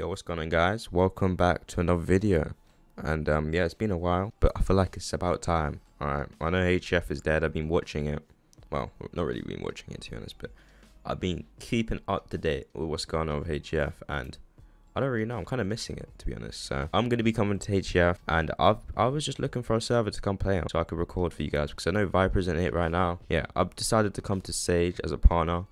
Yo, what's going on, guys? Welcome back to another video. And yeah, it's been a while, but I feel like it's about time. All right, I know HCF is dead. I've been watching it. Well, not really been watching it, to be honest, but I've been keeping up to date with what's going on with HCF, and I don't really know. I'm kind of missing it, to be honest. So I'm going to be coming to HCF, and I was just looking for a server to come play on so I could record for you guys, because I know Viper's in it right now. Yeah, I've decided to come to Sage as a partner.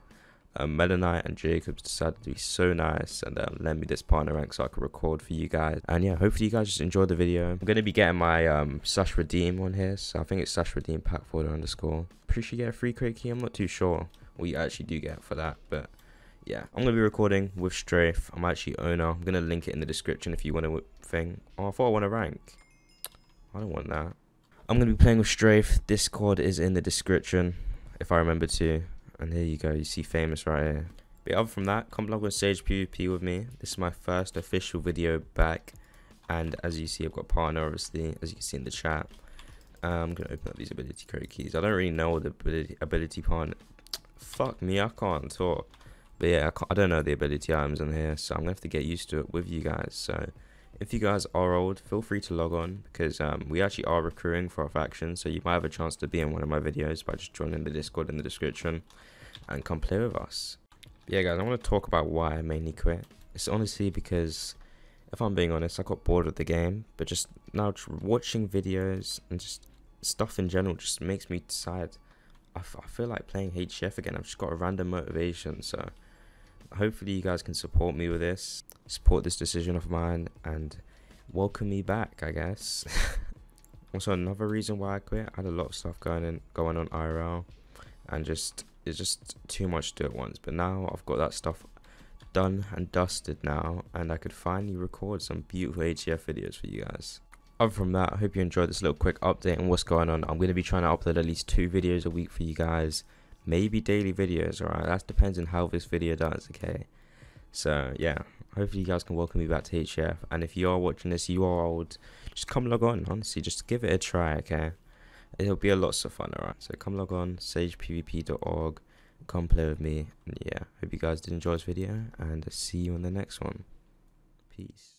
Melanite and Jacobs decided to be so nice and lend me this partner rank so I could record for you guys. And yeah, hopefully you guys just enjoyed the video. I'm going to be getting my Sash Redeem on here. So I think it's Sash Redeem PackFolder_. Pretty sure you get a free crate key. I'm not too sure what you actually do get for that. But yeah, I'm going to be recording with Strafe. I'm actually owner. I'm going to link it in the description if you want to thing. Oh, I thought I want to rank. I don't want that. I'm going to be playing with Strafe. Discord is in the description if I remember to. And here you go, you see famous right here. But other from that, come along with Sage PvP with me. This is my first official video back. And as you see, I've got partner, obviously, as you can see in the chat. I'm going to open up these ability crate keys. I don't really know all the ability partner. Fuck me, I can't talk. But yeah, I don't know the ability items on here, so I'm going to have to get used to it with you guys. So if you guys are old, feel free to log on, because we actually are recruiting for our faction, so you might have a chance to be in one of my videos by just joining the Discord in the description and come play with us. But yeah, guys, I want to talk about why I mainly quit. It's honestly because, if I'm being honest, I got bored of the game, but just now watching videos and just stuff in general just makes me decide I feel like playing HCF again. I've just got a random motivation, so hopefully you guys can support me with this, support this decision of mine, and welcome me back, I guess. Also, another reason why I quit, I had a lot of stuff going on IRL, and it's just too much to do at once. But now I've got that stuff done and dusted now, and I could finally record some beautiful HCF videos for you guys. Other from that, I hope you enjoyed this little quick update on what's going on. I'm going to be trying to upload at least 2 videos a week for you guys. Maybe daily videos, alright? That depends on how this video does, okay? So, yeah. Hopefully you guys can welcome me back to HCF. And if you are watching this, you are old, just come log on, honestly. Just give it a try, okay? It'll be a lot of fun, alright? So, come log on, sagepvp.org. Come play with me. And yeah, hope you guys did enjoy this video. And I'll see you on the next one. Peace.